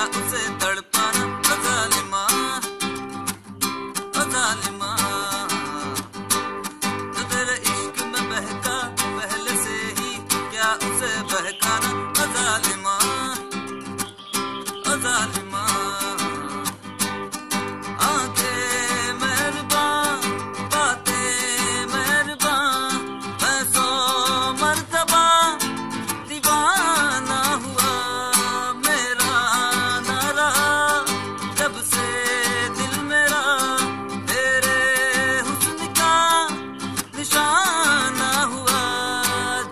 दिया उसे तड़पाना। ओ ज़ालिमा, ओ ज़ालिमा, तो तेरे इश्क में बहका तो पहले से ही, क्या उसे बहकाना। ओ ज़ालिमा, ओ ज़ालिमा, आंखें मेहरबान, बातें मेहरबान, मैं सौ मर्तबा दीवाना हुआ। मेरा ना रहा जब से दिल मेरा तेरे हुस्न का निशाना हुआ।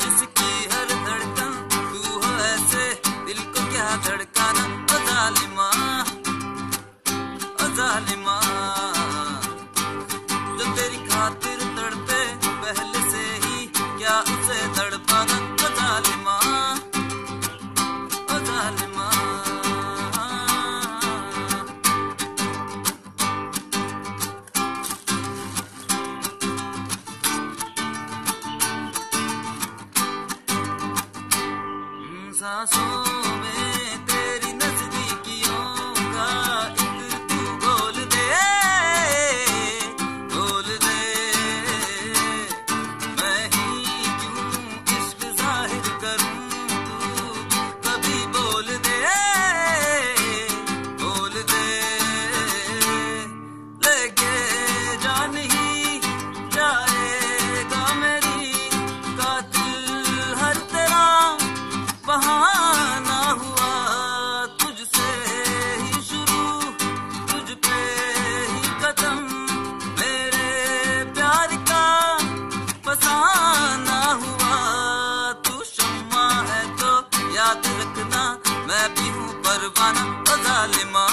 जिसकी हर धड़कन तू हो, ऐसे दिल को क्या धड़काना। ओ ज़ालिमा, ओ ज़ालिमा, जो तेरी खातिर तड़पे पहले से ही, क्या उसे तड़पाना। ओ ज़ालिमा, ओ ज़ालिमा। सांसों में तेरी नजदीकियों का इत्र तू घोल दे, घोल दे। मैं ही क्यों इश्क जाहिर करूं, तू कभी बोल दे, बोल दे। लेके जान ही जाएगा मेरी कातिल हर तेरा बहाना हुआ। तुझसे ही शुरू, तुझ पे ही कदम, मेरे प्यार का फसाना हुआ। तू शम्मा है तो याद रखना, मैं भी हूँ परवाना। ओ ज़ालिमा,